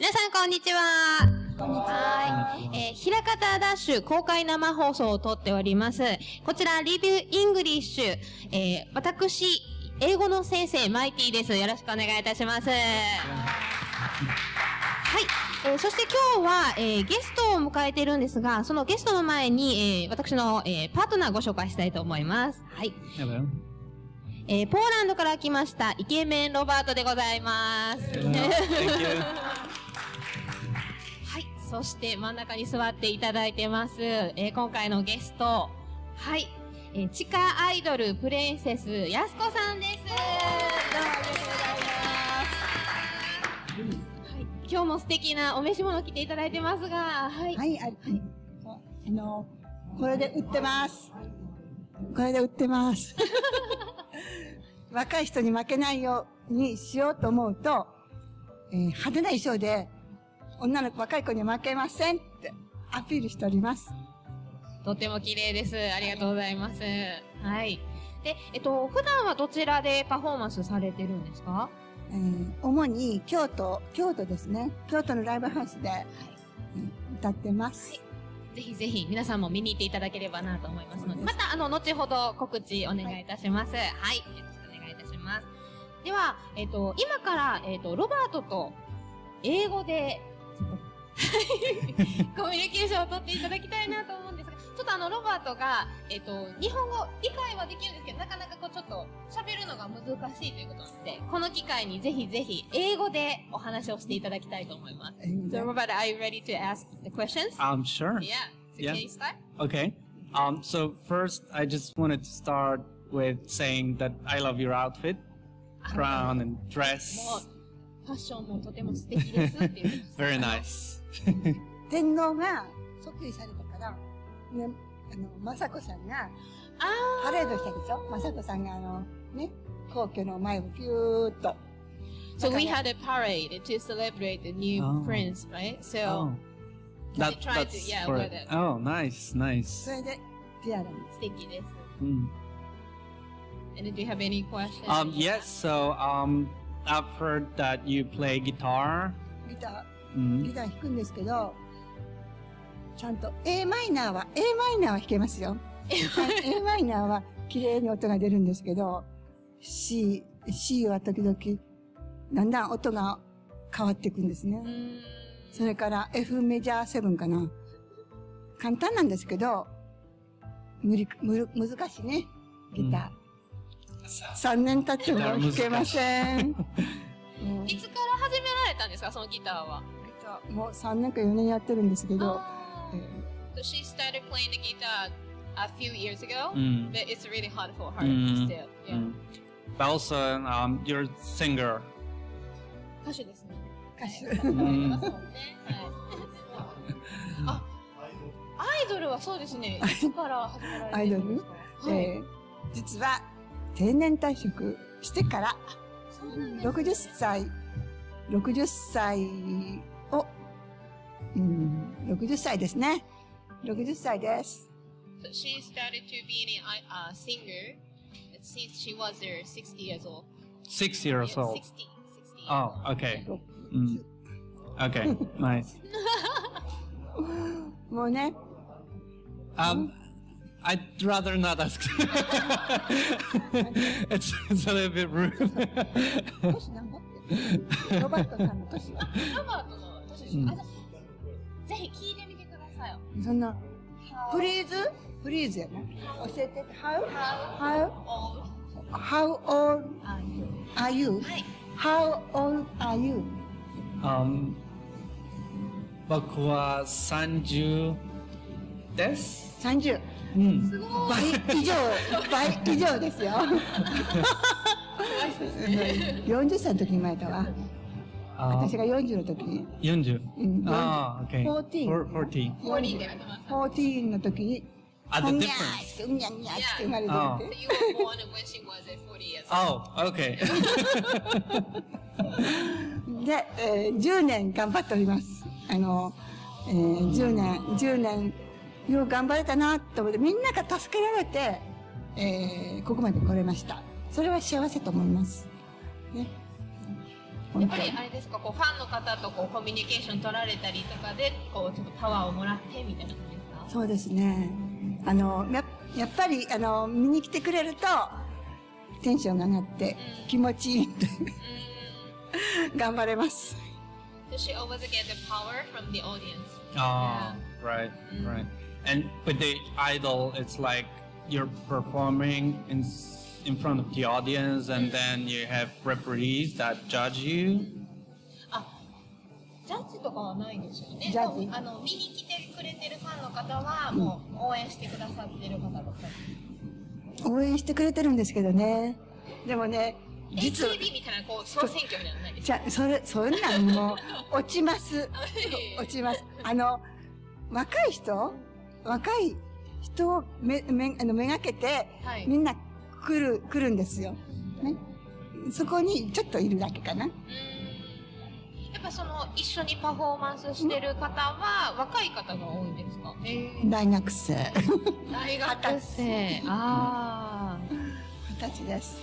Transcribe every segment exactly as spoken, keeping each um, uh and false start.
皆さんこんにちは。こんにちは。えー、ひらかたダッシュ公開生放送をとっております。こちらリビューイングリッシュ、えー、私英語の先生マイティです。よろしくお願いいたします。はい、えー、そして今日は、えー、ゲストを迎えているんですが、そのゲストの前に、えー、私の、えー、パートナーをご紹介したいと思います。はい。えー、ポーランドから来ましたイケメンロバートでございます。はい、そして真ん中に座っていただいてます、えー、今回のゲスト、はい、えー、地下アイドルプリンセスやすこさんです。どうもありがとうございます。今日も素敵なお召し物着ていただいてますが、はい、はい、あ、はい、あのこれで売ってます。これで売ってます。若い人に負けないようにしようと思うと、えー、派手な衣装で女の子若い子に負けませんってアピールしております。とても綺麗です。ありがとうございます。はい。で、えっと普段はどちらでパフォーマンスされてるんですか？えー、主に京都、京都ですね。京都のライブハウスで、はい、歌ってます、はい。ぜひぜひ皆さんも見に行っていただければなと思いますので、またあの後ほど告知お願いいたします。はい、はい、よろしくお願いいたします。では、えっと今からえっとロバートと英語でコミュニケーションを取っていただきたいなと思うんですが、ちょっとあのロバートがえっと日本語理解はできるんですけど、なかなかこうちょっと喋るのが難しいということなので、この機会にぜひぜひ英語でお話をしていただきたいと思います。So Robert, are you ready to ask the questions? Um, sure. Yeah. So yeah. Can you start? Okay. Um, so first, I just wanted to start with saying that I love your outfit, crown and dress. ファッションもとても素敵ですっていう。Very nice. 天皇が即位されたから、ね、あの雅子さんがパレードしたでしょ。雅子さんがあのね、皇居の前をピューっと。So we had a parade to celebrate the new prince, right? So we tried to, yeah, wear that. Oh, nice, nice. それでティアラも素敵です。うん。And do you have any questions? Um, yes. So, um.I've heard that you play guitar. ギター、ギター弾くんですけど、ちゃんと A マイナーは A マイナーは弾けますよ。A マイナーは綺麗に音が出るんですけど、C、C は時々だんだん音が変わっていくんですね。それから F メジャーセブンかな。簡単なんですけど、無理、む、難しいね、ギター。さんねん経っても弾けません。いつから始められたんですか、そのギターは。もうさんねんかよねんやってるんですけど。She started playing the guitar a few years ago, but it's really hard for her still. But also, um, you're a singer. 歌手ですね。歌手。あ、アイドルはそうですね。いつから始められたんですか。アイドル？え、実は。定年退職してからろくじゅっさいろくじゅっさいを、うん、ろくじゅっさいですね。ろくじゅっさいです。So she started to be a singer since she was sixty years old. Six years old. Sixty. Oh, okay. Okay, nice. もうね。Um.I'd rather not ask. It's, it's a little bit rude. Please, please. How, how, how old are you? How old are you? Um, 僕はさんじゅうです。さんじゅう。うん、倍以上、倍以上ですよ。よんじゅっさいの時に生まれたわ。私がよんじゅうの時に。よんじゅう。うん。ああ、OK。じゅうよん。じゅうよんの時に。あ、で、で。うん、やんやって生まれるって。ああ、OK。で、じゅうねん頑張っております。あの、じゅうねん、じゅうねん。よく頑張れたなと思って、みんなが助けられて、えー、ここまで来れました。それは幸せと思います。ね。やっぱりあれですか、こうファンの方とこうコミュニケーション取られたりとかでこうちょっとパワーをもらってみたいな感じですか？そうですね、あの や, やっぱりあの見に来てくれるとテンションが上がって気持ちいいって頑張れます。 So she always gets the power from the audience. Oh, right, right. And with the idol, it's like you're performing in in front of the audience, and then you have referees that judge you. あ、ジャッジとかはないですよね。ジャッジ、あの見に来てくれてるファンの方はもう応援してくださってる方ばっかり。応援してくれてるんですけどね。でもね、実は エーティーブイ みたいなこう総選挙みたいなのないです。じゃあそれそんなんもう落ちます落ちます。あの若い人若い人をめめあのめがけて、はい、みんな来る来るんですよ、ね、そこにちょっといるだけかな。うん、やっぱその一緒にパフォーマンスしてる方は若い方が多いんですか？大学生大学生ああ二十歳です。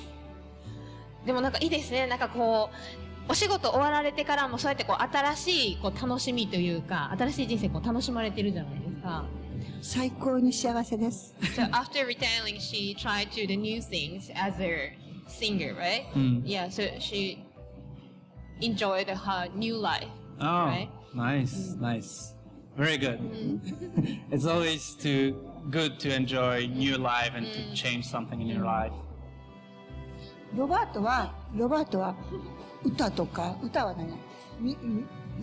でもなんかいいですね、なんかこうお仕事終わられてからもそうやってこう新しいこう楽しみというか新しい人生こう楽しまれてるじゃないですか。最高に幸せです。So after retiring, she tried to the new things as a singer, right? Yeah, so she enjoyed her new life. Oh, nice, nice, very good. It's always too good to enjoy new life and to change something in your life. ロバートはロバートは歌とか歌は何？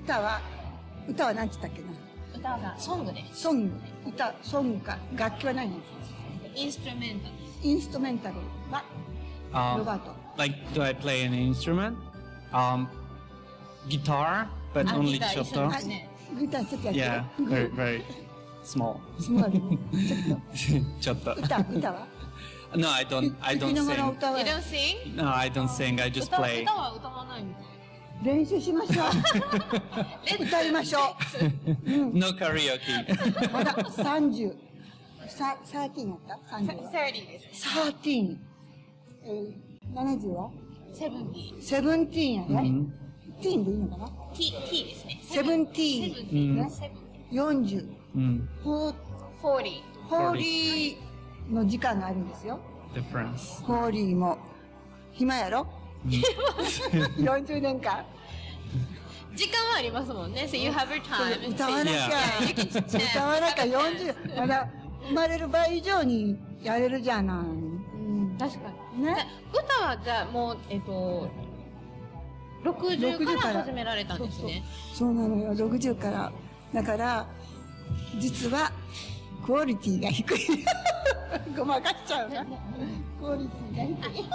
歌は歌は何て言ったっけな？歌はソングね。ソング、歌、ソングか楽器は何ですか？インストゥルメンタル。インストゥルメンタルはロバート。Like do I play an instrument? Um, guitar, but only chopper. Guitar, yeah, very very small. Small. ちょっと。歌、歌は？No, I don't, I don't sing. You don't sing? No, I don't sing. I just play. 歌は歌わないみたいな。練習しましょう。歌いましょう。No karaoke。まだ三十、さ、サーティーンやった？三十。サーティーンです。サーティーン。七十は？セブンティーン。セブンティーンやね。ティーンでいいのかな？ティー、ティーですね。セブンティーン。四十。フォーリー。フォーリーの時間があるんですよ。ディフェンス。フォーリーも暇やろ？よんじゅうねんかん時間はありますもんね。So you have your time. 歌わなきゃ歌わなきゃよんじゅうまだ生まれる倍以上にやれるじゃない。うん、確かにね。歌はじゃあもうえっとろくじゅうから始められたんですね。そうなのよ、ろくじゅうからだから実はクオリティが低いごまかしちゃうな。クオリティが低い。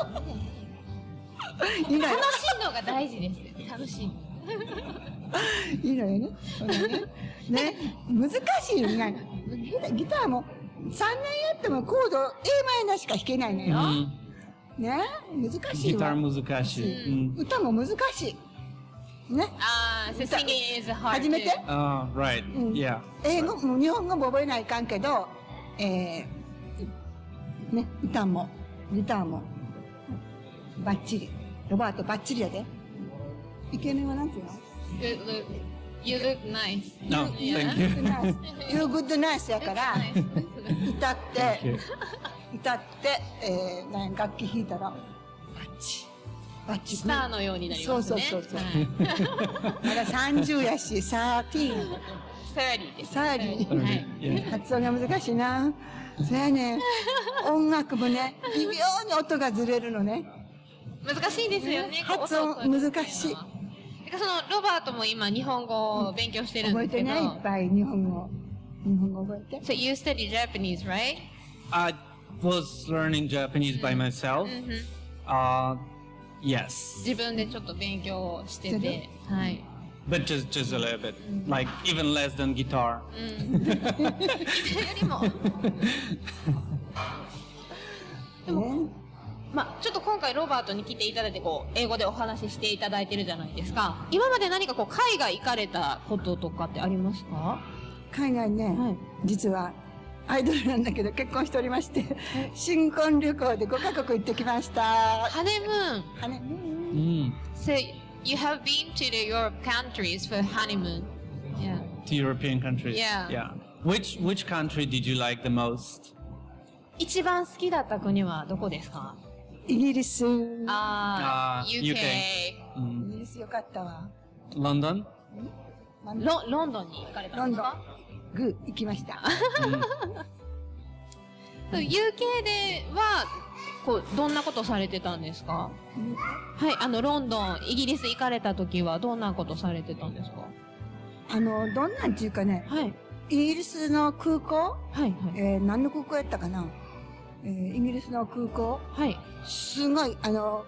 楽しいのが大事です。楽しい。いいのよね。ね、難しいよね。ギターもさんねんやってもコード エーマイナー しか弾けないのよ。ね、難しいわ。ギター難しい。歌も難しい。ね。ああ、singing is hard. 初めて？ああ、right. Yeah. 英語も日本語も覚えないかんけど、えー、ね、歌もギターもバッチリ。ロバートバッチリやで。イケメンはなんていうの？ You look nice. No, thank you. You look nice やから歌って歌って楽器弾いたらバッチバッチスターのようになりますね。そうそうそうそう。まださんじゅうやしサーティーン。サーリーです。サーリー。発音が難しいな。そやね。音楽もね微妙に音がずれるのね。難しいですよね。発音難しい。そのロバートも今日本語を勉強してるんですけど。覚えてないいっぱい日本語。日本語覚えて。So you study Japanese, right? I was learning Japanese by myself. Uh, yes. 自分でちょっと勉強してて、はい。But just just a little bit, like even less than guitar. ギターよりも。でも。まあ、ちょっと今回ロバートに来ていただいてこう英語でお話ししていただいてるじゃないですか。今まで何かこう海外行かれたこととかってありますか？海外ね、はい、実はアイドルなんだけど結婚しておりまして、はい、新婚旅行でごかこく行ってきました。ハネムーン。ハネムーン。うん。So you have been to the Europe countries for honeymoon. Yeah. To European countries. Yeah. Yeah. Which which country did you like the most? 一番好きだった国はどこですか？イギリス。ああ、ユーケー。イギリス良かったわ。ロンドン？ロロンドンに行かれたんですか？ロンドン。グー行きました。ユーケー ではこうどんなことされてたんですか？はい、あのロンドン、イギリス行かれた時はどんなことされてたんですか？あのどんなんっていうかね。はい。イギリスの空港、はいはい、えー、何の空港やったかな、えー、イギリスの空港、はい、すごい、あの、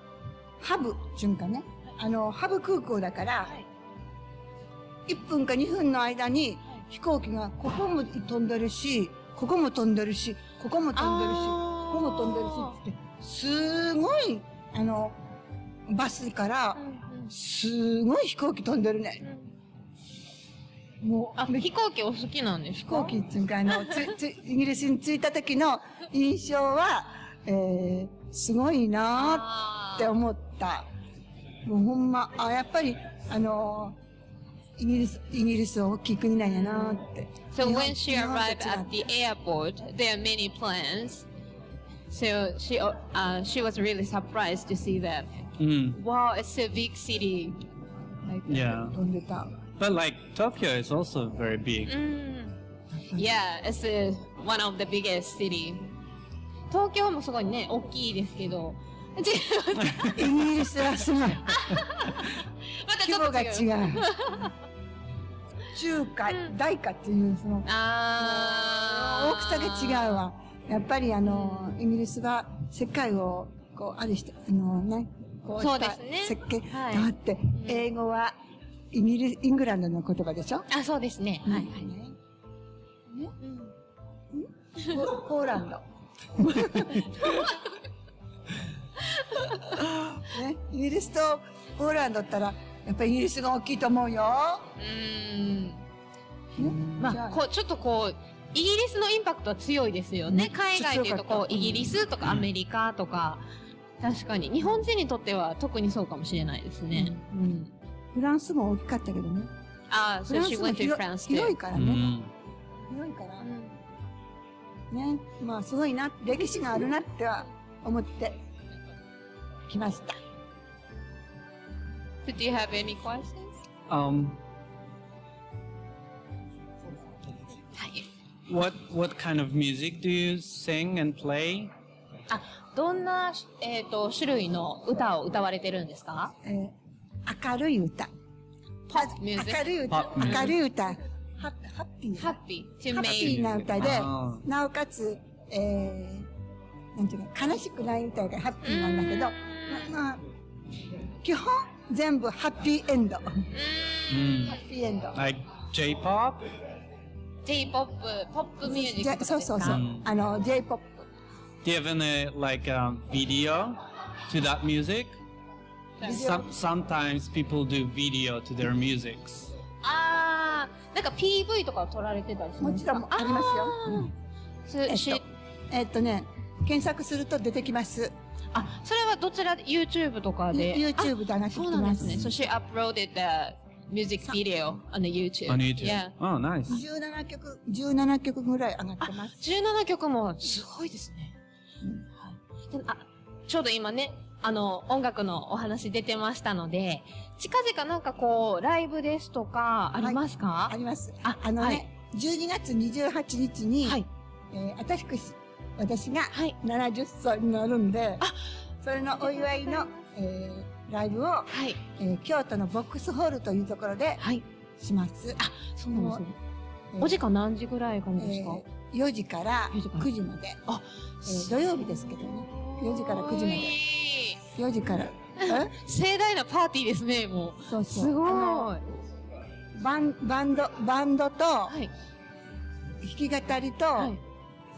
ハブ、瞬間ね、あの、ハブ空港だから、はい、いっぷんかにふんの間に飛行機がここも飛んでるし、ここも飛んでるし、ここも飛んでるし、ここも飛んでるしって言って、すごい、あの、バスから、すごい飛行機飛んでるね。うんうん、もうあ、飛行機お好きなんですか？飛行機っていうか、あの、つ、つ、イギリスに着いた時の印象は、えー、すごいなーって思った。もうほんま、あ、やっぱり、あのー、イギリス、イギリスは大きい国なんやなーって。So when she arrived at the airport, there are many planes. So she, uh, she was really surprised to see that. Mm. Wow, it's a big city. Like, yeah. 飛んでた。But like Tokyo is also very big. Mm. Yeah, it's a, one of the biggest city. Tokyo もすごいね、大きいですけど。イギリスはすごい。またちょっと違う。規模が違う。中華、大華っていうそのあ大きさが違うわ。やっぱりあのイギリスは世界をこうあれしてあのね、こうした設計、はい、だって英語は。イギリス、イングランドの言葉でしょ？あ、そうですね。はい。ポーランド。イギリスとポーランドったら、やっぱりイギリスが大きいと思うよ。うん。まあ、こう、ちょっとこう、イギリスのインパクトは強いですよね。海外でいうと、こう、イギリスとかアメリカとか、確かに。日本人にとっては特にそうかもしれないですね。うん。フランスも大きかったけどね。ああ、そうですね。広いからね。広いから。ね、まあすごいな、歴史があるなっては思ってきました。Do you have any questions? Um. What what kind of music do you sing and play? あ、どんなえっと種類の歌を歌われてるんですか？明るい歌。ポップミュージック。明るい歌。明るい歌。ハッピー。ハッピー。ハッピーな歌で、なおかつ、えー、なんていうか、悲しくない歌がハッピーなんだけど、まあ、基本、全部ハッピーエンド。ハッピーエンド。Like J-pop? J-pop、ポップミュージック。そうそうそう。あの、J-pop。Do you have any, like, video to that music?Some, sometimes people do video to their musics. Ah, なんか ピーブイ とかを撮られてたりしますか？もちろんありますよ。えっと、えっとね、検索すると出てきます。あ、それはどちら YouTube とかで YouTube で流してきますね。So she uploaded the music video on the YouTube. On YouTube. Yeah. Oh, nice. じゅうななきょく、じゅうななきょくぐらい上がってます。じゅうななきょくもすごいですね。あ、ちょうど今ね。あの、音楽のお話出てましたので、近々なんかこう、ライブですとか、ありますか？はい、あります。あ、あのね、はい、じゅうにがつにじゅうはちにちに、はい、えー、あたしくし、私がななじゅっさいになるんで、はい、それのお祝いの、えー、ライブを、はい、えー、京都のボックスホールというところで、はい、します。あ、そうなんですね。えー、お時間何時ぐらいかもですか？えー、よじからくじまで。あ、えー、土曜日ですけどね。よじからくじまで。よじから盛大なパーティーですね。もうそうそう、すごいバンバンドバンドと弾き語りと、はい、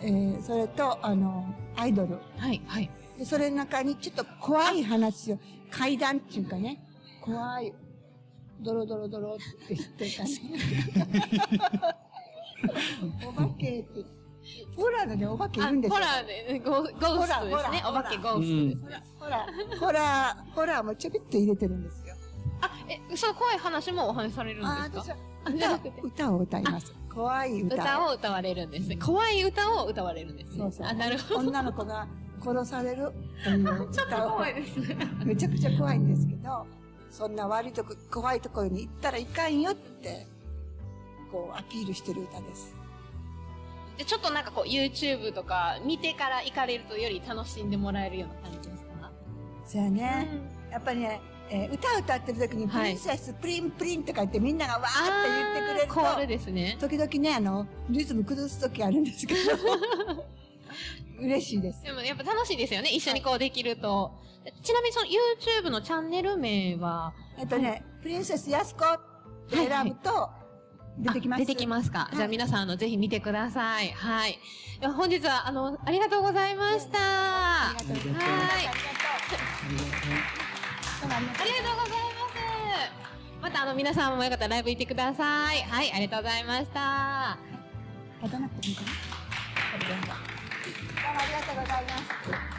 えー、それとあのアイドル、はいはい、でそれの中にちょっと怖い話を怪談っていうかね、怖いドロドロドロって言ってたねお化けってホラーのね、お化けいるんですよ。ホラーで、ゴーストですね。お化けゴーストです。ホラー、ホラー、ホラーもちょびっと入れてるんですよ。あ、え、そう、怖い話もお話しされるんですか？あ、歌、歌を歌います。怖い歌。歌を歌われるんですね。怖い歌を歌われるんですね。そうそう。あ、なるほど。女の子が殺される。ちょっと怖いですね。めちゃくちゃ怖いんですけど、そんな悪いとこ、怖いところに行ったらいかんよって、こう、アピールしてる歌です。で、ちょっとなんかこう、YouTube とか見てから行かれるとより楽しんでもらえるような感じですか？そうやね。やっぱりね、えー、歌を歌ってる時にプリンセス、はい、プリンプリンとか言ってみんながわーって言ってくれるとコールですね。時々ね、あの、リズム崩す時あるんですけど。嬉しいです。でもやっぱ楽しいですよね。一緒にこうできると。はい、ちなみにその YouTube のチャンネル名はえっとね、はい、プリンセスやすこって選ぶと、はいはい出てきます。出てきますか。はい、じゃあ皆さん、あの、ぜひ見てください。はい。では本日は、あの、ありがとうございました。ありがとうございます。はい。ありがとうございます。また、あの、皆さんもよかったらライブ行ってください。はい、ありがとうございました。立たなくてもいいかな？どうもありがとうございます。